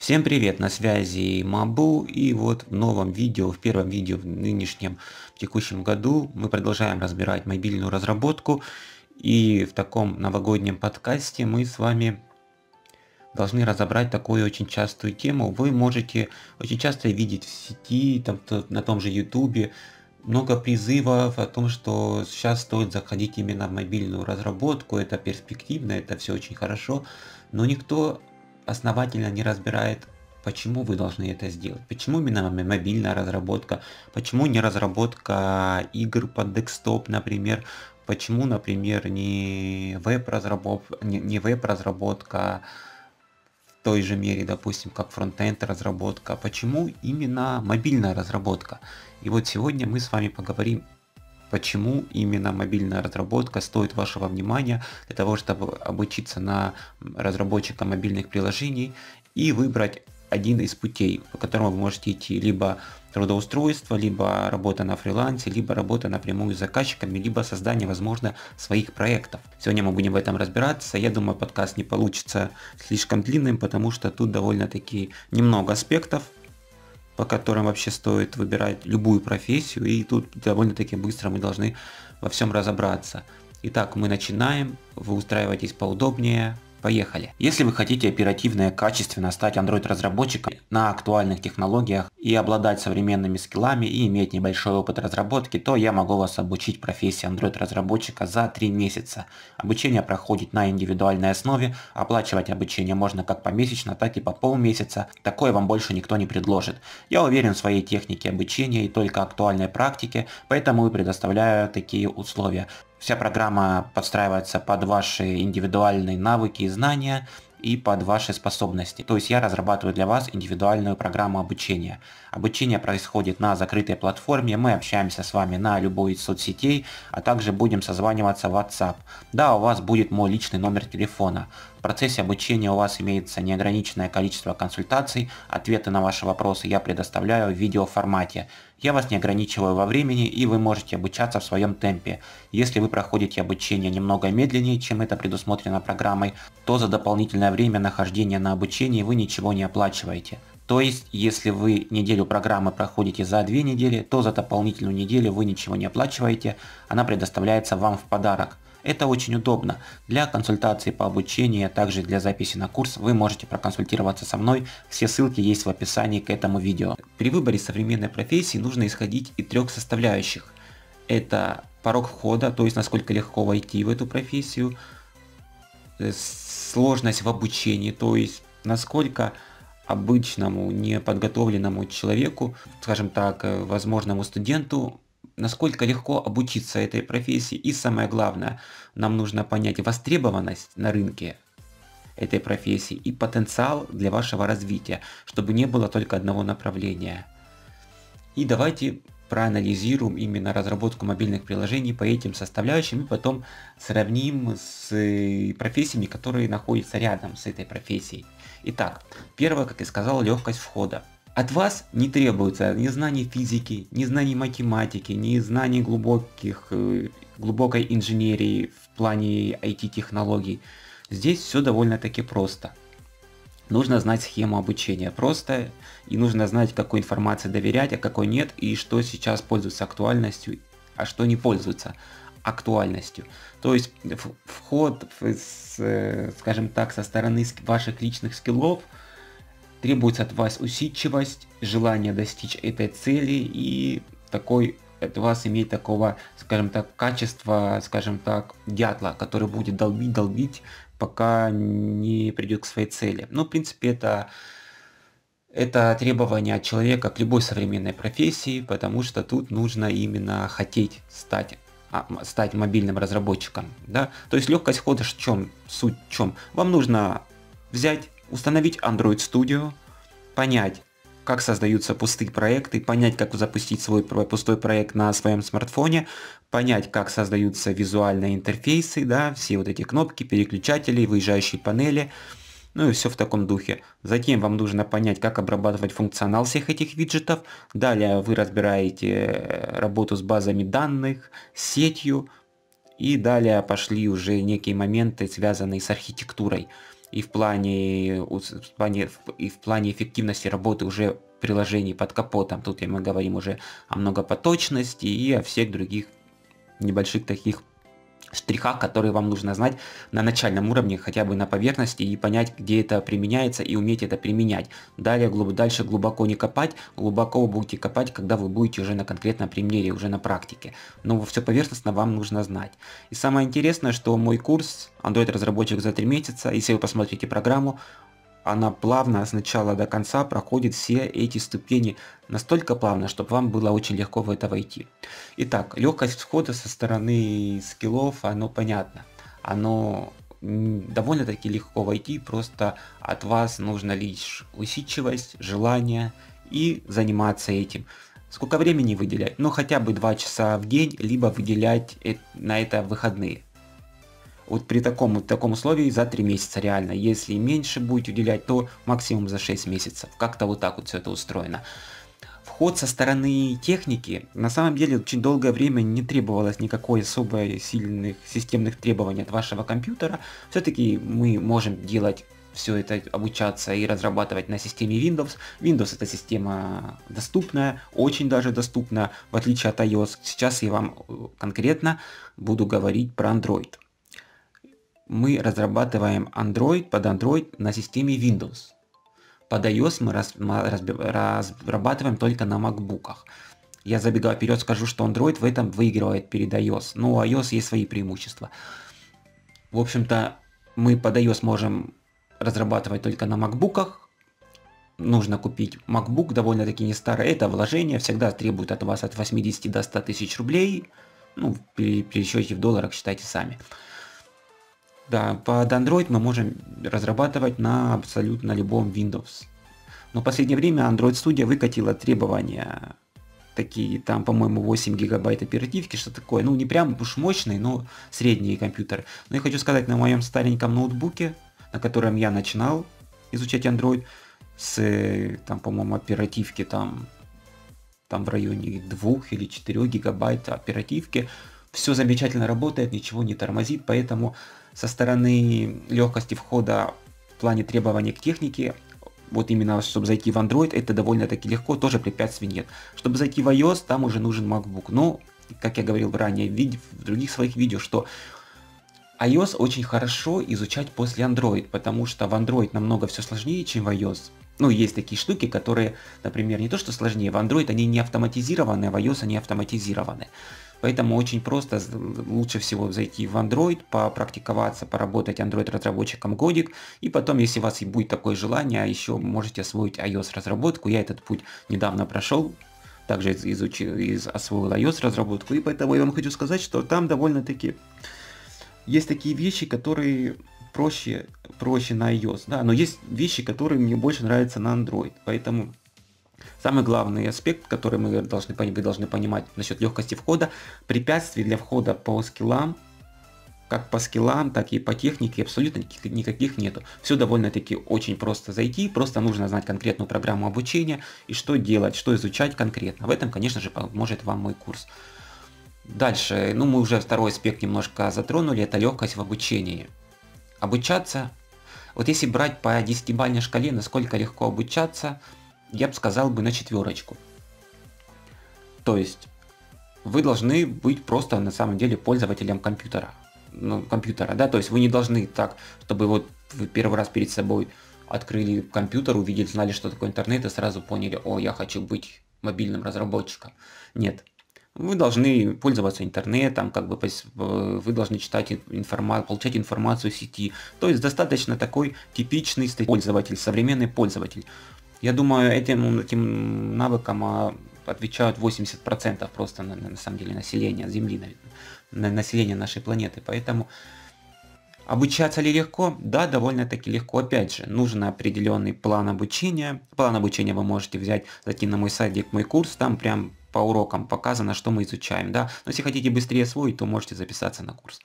Всем привет, на связи Мабу, и вот в новом видео, в первом видео в нынешнем, в текущем году мы продолжаем разбирать мобильную разработку, и в таком новогоднем подкасте мы с вами должны разобрать такую очень частую тему. Вы можете очень часто видеть в сети, там, на том же YouTube, много призывов о том, что сейчас стоит заходить именно в мобильную разработку, это перспективно, это все очень хорошо, но никто основательно не разбирает, почему вы должны это сделать, почему именно мобильная разработка, почему не разработка игр под десктоп, например, почему, например, не веб-разработка в той же мере, допустим, как фронтенд разработка, почему именно мобильная разработка. И вот сегодня мы с вами поговорим, почему именно мобильная разработка стоит вашего внимания для того, чтобы обучиться на разработчика мобильных приложений и выбрать один из путей, по которому вы можете идти: либо трудоустройство, либо работа на фрилансе, либо работа напрямую с заказчиками, либо создание, возможно, своих проектов. Сегодня мы будем в этом разбираться. Я думаю, подкаст не получится слишком длинным, потому что тут довольно-таки немного аспектов, по которым вообще стоит выбирать любую профессию, и тут довольно-таки быстро мы должны во всем разобраться. Итак, мы начинаем, вы устраивайтесь поудобнее, поехали. Если вы хотите оперативно и качественно стать Android-разработчиком на актуальных технологиях и обладать современными скиллами и иметь небольшой опыт разработки, то я могу вас обучить профессии Android-разработчика за 3 месяца. Обучение проходит на индивидуальной основе, оплачивать обучение можно как помесячно, так и по полмесяца. Такое вам больше никто не предложит. Я уверен в своей технике обучения и только актуальной практике, поэтому и предоставляю такие условия. Вся программа подстраивается под ваши индивидуальные навыки и знания и под ваши способности. То есть я разрабатываю для вас индивидуальную программу обучения. Обучение происходит на закрытой платформе, мы общаемся с вами на любой из соцсетей, а также будем созваниваться в WhatsApp. Да, у вас будет мой личный номер телефона. В процессе обучения у вас имеется неограниченное количество консультаций, ответы на ваши вопросы я предоставляю в видеоформате. Я вас не ограничиваю во времени, и вы можете обучаться в своем темпе. Если вы проходите обучение немного медленнее, чем это предусмотрено программой, то за дополнительное время нахождения на обучении вы ничего не оплачиваете. То есть, если вы неделю программы проходите за 2 недели, то за дополнительную неделю вы ничего не оплачиваете, она предоставляется вам в подарок. Это очень удобно. Для консультации по обучению, а также для записи на курс вы можете проконсультироваться со мной. Все ссылки есть в описании к этому видео. При выборе современной профессии нужно исходить из 3 составляющих. Это порог входа, то есть насколько легко войти в эту профессию, сложность в обучении, то есть насколько обычному неподготовленному человеку, скажем так, возможному студенту, насколько легко обучиться этой профессии. И самое главное, нам нужно понять востребованность на рынке этой профессии и потенциал для вашего развития, чтобы не было только одного направления. И давайте проанализируем именно разработку мобильных приложений по этим составляющим и потом сравним с профессиями, которые находятся рядом с этой профессией. Итак, первое, как я сказал, легкость входа. От вас не требуется ни знаний физики, ни знаний математики, ни знаний глубокой инженерии в плане IT-технологий. Здесь все довольно-таки просто. Нужно знать схему обучения просто, и нужно знать, какой информации доверять, а какой нет, и что сейчас пользуется актуальностью, а что не пользуется актуальностью. То есть вход, скажем так, со стороны ваших личных скиллов, требуется от вас усидчивость, желание достичь этой цели и такой, от вас иметь такого, скажем так, качества, скажем так, дятла, который будет долбить, пока не придет к своей цели. Ну, в принципе, это требование от человека к любой современной профессии, потому что тут нужно именно хотеть стать мобильным разработчиком. Да? То есть легкость хода в чем? Суть в чем? Вам нужно взять, установить Android Studio, понять, как создаются пустые проекты, понять, как запустить свой пустой проект на своем смартфоне, понять, как создаются визуальные интерфейсы, да, все вот эти кнопки, переключатели, выезжающие панели, ну и все в таком духе. Затем вам нужно понять, как обрабатывать функционал всех этих виджетов. Далее вы разбираете работу с базами данных, с сетью, и далее пошли уже некие моменты, связанные с архитектурой. и в плане эффективности работы уже приложений под капотом. Тут мы говорим уже о многопоточности и о всех других небольших таких штрихах, которые вам нужно знать на начальном уровне, хотя бы на поверхности, и понять, где это применяется, и уметь это применять. Дальше глубоко не копать, глубоко будете копать, когда вы будете уже на конкретном примере, уже на практике. Но все поверхностно вам нужно знать. И самое интересное, что мой курс «Android-разработчик за 3 месяца», если вы посмотрите программу, она плавно с начала до конца проходит все эти ступени, настолько плавно, чтобы вам было очень легко в это войти. Итак, легкость входа со стороны скиллов, оно понятно, оно довольно-таки легко войти, просто от вас нужно лишь усидчивость, желание и заниматься этим. Сколько времени выделять? Ну, хотя бы 2 часа в день, либо выделять на это выходные. Вот при таком условии за 3 месяца реально. Если меньше будете уделять, то максимум за 6 месяцев. Как-то вот так вот все это устроено. Вход со стороны техники. На самом деле очень долгое время не требовалось никакой особой сильных системных требований от вашего компьютера. Все-таки мы можем делать все это, обучаться и разрабатывать на системе Windows. Windows — это система доступная, очень даже доступная, в отличие от iOS. Сейчас я вам конкретно буду говорить про Android. Мы разрабатываем Android под Android на системе Windows. Под iOS мы разрабатываем только на MacBook. Я забегаю вперед, скажу, что Android в этом выигрывает перед iOS. Но у iOS есть свои преимущества. В общем-то, мы под iOS можем разрабатывать только на MacBook. Нужно купить MacBook, довольно-таки не старое. Это вложение всегда требует от вас от 80 до 100 тысяч рублей. Ну, при пересчете в долларах считайте сами. Да, под Android мы можем разрабатывать на абсолютно любом Windows. Но в последнее время Android Studio выкатила требования, такие там, по-моему, 8 гигабайт оперативки, что такое. Ну, не прям уж мощный, но средний компьютер. Но я хочу сказать, на моем стареньком ноутбуке, на котором я начинал изучать Android, с, там, по-моему, оперативки там в районе 2 или 4 гигабайт оперативки, все замечательно работает, ничего не тормозит, поэтому со стороны легкости входа в плане требований к технике, вот именно чтобы зайти в Android, это довольно-таки легко, тоже препятствий нет. Чтобы зайти в iOS, там уже нужен MacBook. Но, как я говорил ранее в других своих видео, что iOS очень хорошо изучать после Android, потому что в Android намного все сложнее, чем в iOS. Ну, есть такие штуки, которые, например, не то что сложнее, в Android они не автоматизированы, а в iOS они автоматизированы. Поэтому очень просто, лучше всего зайти в Android, попрактиковаться, поработать Android-разработчиком годик, и потом, если у вас и будет такое желание, еще можете освоить iOS-разработку. Я этот путь недавно прошел, также освоил iOS-разработку, и поэтому я вам хочу сказать, что там довольно-таки есть такие вещи, которые проще на iOS, да, но есть вещи, которые мне больше нравятся на Android, поэтому... Самый главный аспект, который вы должны понимать насчет легкости входа, препятствий для входа по скиллам, как по скиллам, так и по технике, абсолютно никаких нету. Все довольно-таки очень просто зайти, просто нужно знать конкретную программу обучения и что делать, что изучать конкретно. В этом, конечно же, поможет вам мой курс. Дальше, ну мы уже второй аспект немножко затронули, это легкость в обучении. Обучаться, вот если брать по 10-бальной шкале, насколько легко обучаться, я бы сказал на 4. То есть вы должны быть просто на самом деле пользователем компьютера. Ну, компьютера, да, то есть вы не должны так, чтобы вот вы первый раз перед собой открыли компьютер, увидели, знали, что такое интернет, и сразу поняли, о, я хочу быть мобильным разработчиком. Нет. Вы должны пользоваться интернетом, как бы вы должны читать получать информацию в сети. То есть достаточно такой типичный пользователь, современный пользователь. Я думаю, этим навыкам отвечают 80% просто на самом деле населения Земли, населения нашей планеты. Поэтому обучаться ли легко? Да, довольно-таки легко. Опять же, нужен определенный план обучения. План обучения вы можете взять, зайти на мой сайт, где мой курс, там прям по урокам показано, что мы изучаем. Да? Но если хотите быстрее освоить, то можете записаться на курс.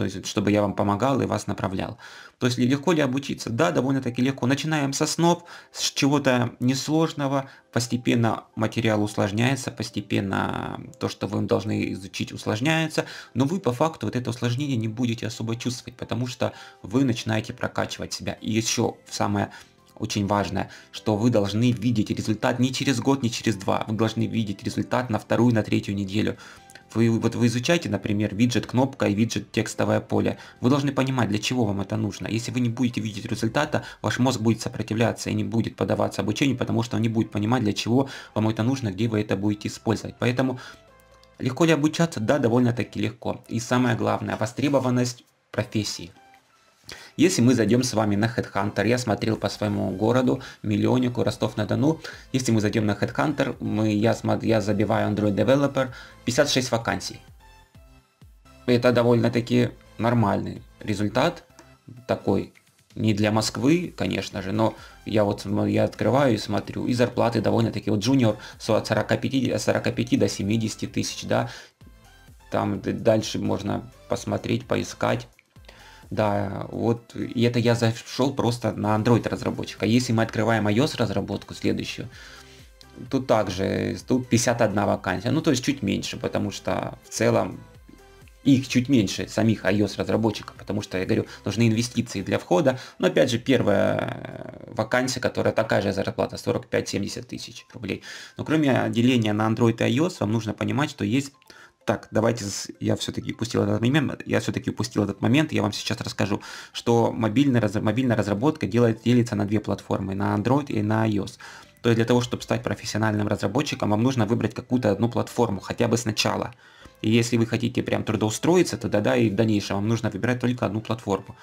то есть чтобы я вам помогал и вас направлял. То есть легко ли обучиться? Да, довольно-таки легко. Начинаем со основ, с чего-то несложного, постепенно материал усложняется, постепенно то, что вы должны изучить, усложняется, но вы по факту вот это усложнение не будете особо чувствовать, потому что вы начинаете прокачивать себя. И еще самое очень важное, что вы должны видеть результат не через год, не через два, вы должны видеть результат на вторую, на третью неделю. Вы изучаете, например, виджет кнопка и виджет текстовое поле. Вы должны понимать, для чего вам это нужно. Если вы не будете видеть результата, ваш мозг будет сопротивляться и не будет поддаваться обучению, потому что он не будет понимать, для чего вам это нужно, где вы это будете использовать. Поэтому легко ли обучаться? Да, довольно-таки легко. И самое главное, востребованность профессии. Если мы зайдем с вами на Headhunter, я смотрел по своему городу, миллионнику, Ростов-на-Дону. Если мы зайдем на Headhunter, я забиваю Android Developer, 56 вакансий. Это довольно-таки нормальный результат, такой, не для Москвы, конечно же, но я открываю и смотрю, и зарплаты довольно-таки, вот джуниор от 45 до 70 тысяч, да, там дальше можно посмотреть, поискать. Да, вот, и это я зашел просто на Android разработчика. Если мы открываем iOS разработку следующую, тут также, тут 51 вакансия, ну то есть чуть меньше, потому что в целом их чуть меньше, самих iOS разработчиков, потому что, я говорю, нужны инвестиции для входа, но опять же первая вакансия, которая такая же зарплата, 45-70 тысяч рублей. Но кроме деления на Android и iOS, вам нужно понимать, что есть... Так, давайте, я все-таки упустил этот момент, я вам сейчас расскажу, что мобильная разработка делится на две платформы, на Android и на iOS. То есть для того, чтобы стать профессиональным разработчиком, вам нужно выбрать какую-то одну платформу, хотя бы сначала. И если вы хотите прям трудоустроиться, то да, и в дальнейшем вам нужно выбирать только одну платформу.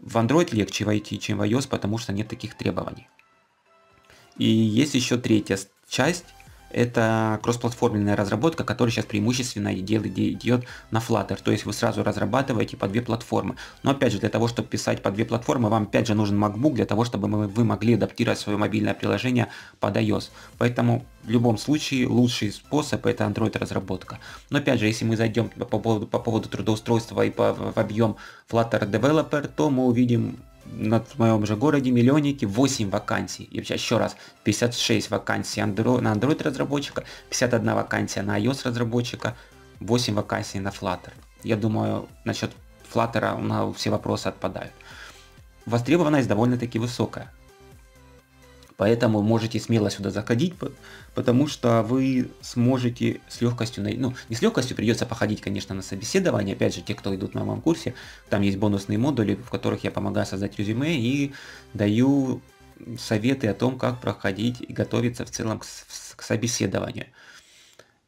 В Android легче войти, чем в iOS, потому что нет таких требований. И есть еще третья часть. Это кроссплатформенная разработка, которая сейчас преимущественно идет на Flutter. То есть вы сразу разрабатываете по две платформы. Но опять же, для того, чтобы писать по две платформы, вам опять же нужен MacBook, для того, чтобы вы могли адаптировать свое мобильное приложение под iOS. Поэтому в любом случае лучший способ это Android разработка. Но опять же, если мы зайдем по поводу трудоустройства и в объем Flutter Developer, то мы увидим... В моем же городе миллионники 8 вакансий. И еще раз, 56 вакансий на Android разработчика, 51 вакансия на iOS разработчика, 8 вакансий на Flutter. Я думаю, насчет Flutter у нас все вопросы отпадают. Востребованность довольно-таки высокая. Поэтому можете смело сюда заходить, потому что вы сможете с легкостью, ну не с легкостью, придется походить, конечно, на собеседование. Опять же, те, кто идут на моем курсе, там есть бонусные модули, в которых я помогаю создать резюме и даю советы о том, как проходить и готовиться в целом к собеседованию.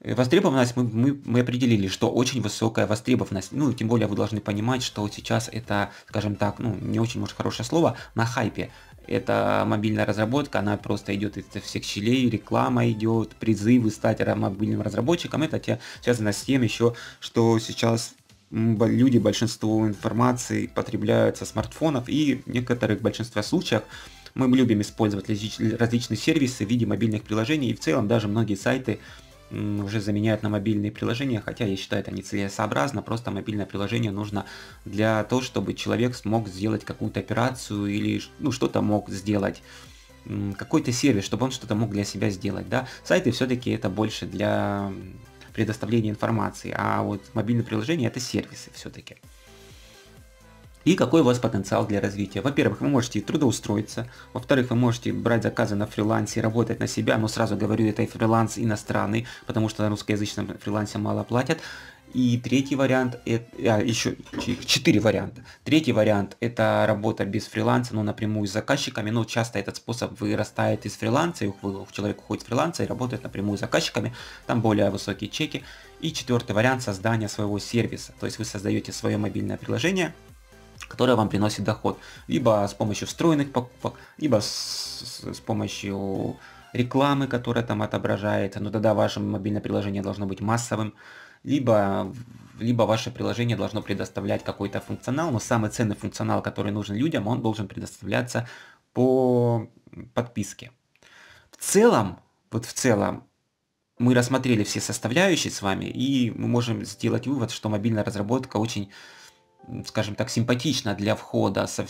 Востребованность мы определили, что очень высокая востребованность. Ну, тем более вы должны понимать, что сейчас это, скажем так, ну, не очень, может, хорошее слово, на хайпе. Это мобильная разработка, она просто идет из всех щелей, реклама идет, призывы стать мобильным разработчиком. Это связано с тем еще, что сейчас люди большинство информации потребляют со смартфонов, и в некоторых большинстве случаев мы любим использовать различные сервисы в виде мобильных приложений, и в целом даже многие сайты уже заменяют на мобильные приложения, хотя я считаю это нецелесообразно, просто мобильное приложение нужно для того, чтобы человек смог сделать какую-то операцию или ну, что-то мог сделать, какой-то сервис, чтобы он что-то мог для себя сделать, да, сайты все-таки это больше для предоставления информации, а вот мобильное приложение это сервисы все-таки. И какой у вас потенциал для развития? Во-первых, вы можете трудоустроиться. Во-вторых, вы можете брать заказы на фрилансе, работать на себя. Но сразу говорю, это и фриланс иностранный, потому что на русскоязычном фрилансе мало платят. И третий вариант, еще 4 варианта. Третий вариант это работа без фриланса, но напрямую с заказчиками. Но часто этот способ вырастает из фриланса, и человек уходит с фриланса и работает напрямую с заказчиками. Там более высокие чеки. И четвертый вариант создания своего сервиса. То есть вы создаете свое мобильное приложение, которая вам приносит доход, либо с помощью встроенных покупок, либо с помощью рекламы, которая там отображается, но тогда ваше мобильное приложение должно быть массовым, либо ваше приложение должно предоставлять какой-то функционал, но самый ценный функционал, который нужен людям, он должен предоставляться по подписке. В целом, мы рассмотрели все составляющие с вами, и мы можем сделать вывод, что мобильная разработка очень скажем так, симпатично для входа со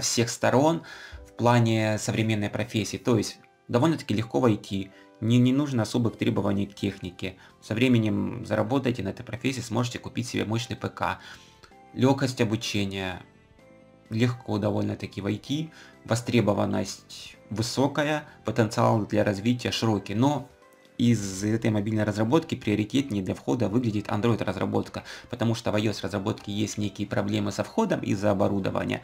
всех сторон в плане современной профессии. То есть довольно-таки легко войти, не нужно особых требований к технике. Со временем заработаете на этой профессии, сможете купить себе мощный ПК. Легкость обучения, легко довольно-таки войти, востребованность высокая, потенциал для развития широкий. Но из этой мобильной разработки приоритетнее для входа выглядит Android разработка, потому что в iOS разработке есть некие проблемы со входом из-за оборудования.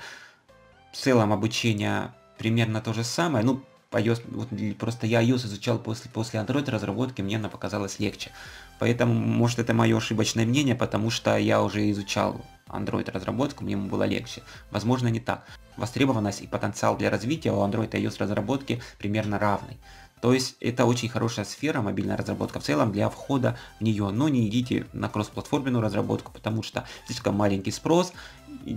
В целом обучение примерно то же самое, ну iOS, вот, просто я iOS изучал после Android разработки, мне она показалась легче. Поэтому, может, это мое ошибочное мнение, потому что я уже изучал Android разработку, мне ему было легче. Возможно, не так. Востребованность и потенциал для развития у Android и iOS разработки примерно равны. То есть это очень хорошая сфера, мобильная разработка в целом, для входа в нее. Но не идите на кроссплатформенную разработку, потому что слишком маленький спрос,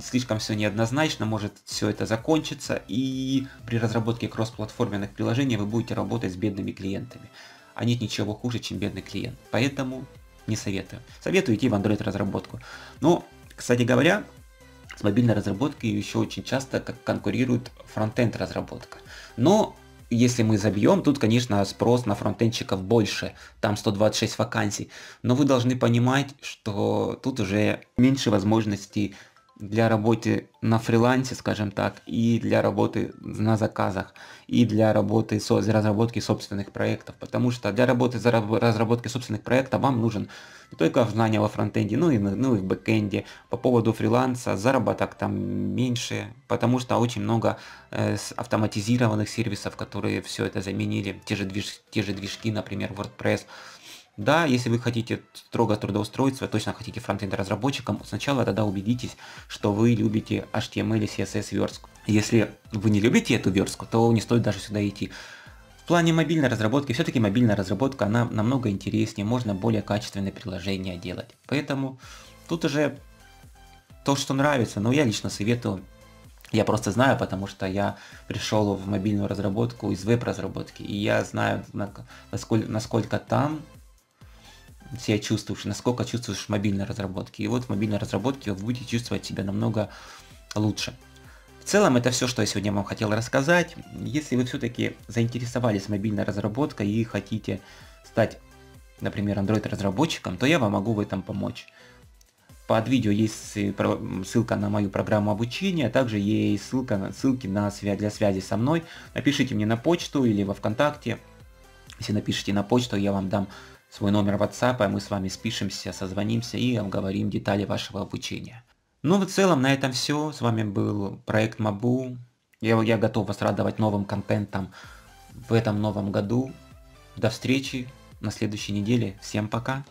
слишком все неоднозначно, может все это закончиться. И при разработке кроссплатформенных приложений вы будете работать с бедными клиентами. А нет ничего хуже, чем бедный клиент. Поэтому не советую. Советую идти в Android разработку. Но, кстати говоря, с мобильной разработкой еще очень часто конкурирует фронтенд разработка. Но если мы забьем, тут, конечно, спрос на фронтенщиков больше, там 126 вакансий, но вы должны понимать, что тут уже меньше возможностей для работы на фрилансе, скажем так, и для работы на заказах, и для работы разработки собственных проектов, потому что для работы разработки собственных проектов вам нужен не только знания во фронтенде, но и в бэкенде. По поводу фриланса заработок там меньше, потому что очень много автоматизированных сервисов, которые все это заменили, те же движки, например, WordPress. Да, если вы хотите строго трудоустроиться, точно хотите фронтенд разработчиком, сначала тогда убедитесь, что вы любите HTML и CSS верстку. Если вы не любите эту верстку, то не стоит даже сюда идти. В плане мобильной разработки, все-таки мобильная разработка, она намного интереснее, можно более качественные приложения делать. Поэтому тут уже то, что нравится, но я лично советую. Я просто знаю, потому что я пришел в мобильную разработку из веб-разработки, и я знаю, насколько там себя чувствуешь, насколько чувствуешь в мобильной разработке. И вот в мобильной разработке вы будете чувствовать себя намного лучше. В целом это все, что я сегодня вам хотел рассказать. Если вы все-таки заинтересовались мобильной разработкой и хотите стать, например, Android разработчиком, то я вам могу в этом помочь. Под видео есть ссылка на мою программу обучения, а также есть ссылки на для связи со мной. Напишите мне на почту или во ВКонтакте. Если напишите на почту, я вам дам свой номер WhatsApp, а мы с вами спишемся, созвонимся и обговорим детали вашего обучения. Ну, в целом на этом все. С вами был проект Мабу. Я готов вас радовать новым контентом в этом новом году. До встречи на следующей неделе. Всем пока!